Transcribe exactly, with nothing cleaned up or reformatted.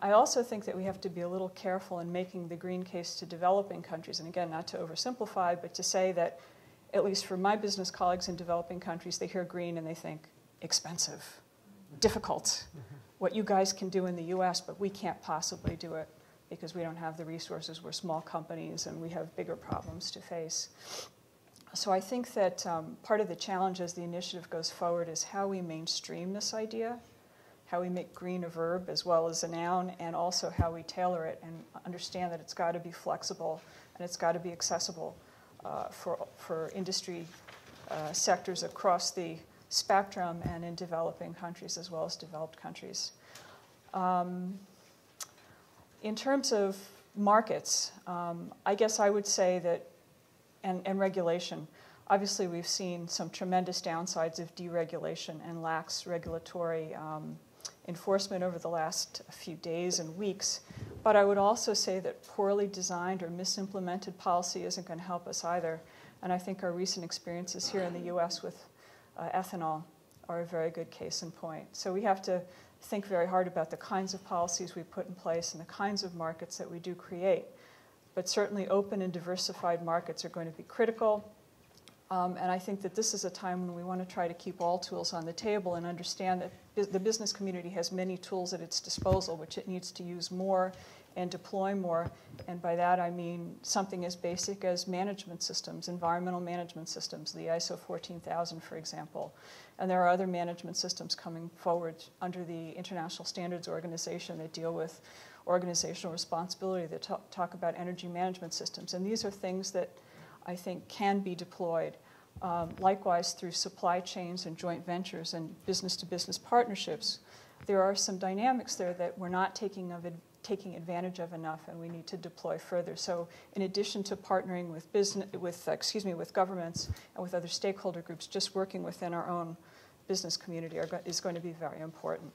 I also think that we have to be a little careful in making the green case to developing countries, and again, not to oversimplify, but to say that, at least for my business colleagues in developing countries, they hear green and they think expensive, difficult, what you guys can do in the U S, but we can't possibly do it because we don't have the resources, we're small companies, and we have bigger problems to face. So I think that um, part of the challenge as the initiative goes forward is how we mainstream this idea, how we make green a verb as well as a noun, and also how we tailor it and understand that it's got to be flexible and it's got to be accessible uh, for, for industry uh, sectors across the spectrum and in developing countries as well as developed countries. Um, in terms of markets, um, I guess I would say that, and, and regulation, obviously we've seen some tremendous downsides of deregulation and lax regulatory um, enforcement over the last few days and weeks, but I would also say that poorly designed or misimplemented policy isn't going to help us either, and I think our recent experiences here in the U S with uh, ethanol are a very good case in point. So we have to think very hard about the kinds of policies we put in place and the kinds of markets that we do create, but certainly open and diversified markets are going to be critical. Um, and I think that this is a time when we want to try to keep all tools on the table and understand that bu the business community has many tools at its disposal, which it needs to use more and deploy more. And by that I mean something as basic as management systems, environmental management systems, the I S O fourteen thousand, for example. And there are other management systems coming forward under the International Standards Organization that deal with organizational responsibility, that talk about energy management systems. And these are things that I think can be deployed. Um, likewise, through supply chains and joint ventures and business-to-business partnerships, there are some dynamics there that we're not taking, of ad taking advantage of enough, and we need to deploy further. So, in addition to partnering with business, with excuse me, with governments and with other stakeholder groups, just working within our own business community are, is going to be very important.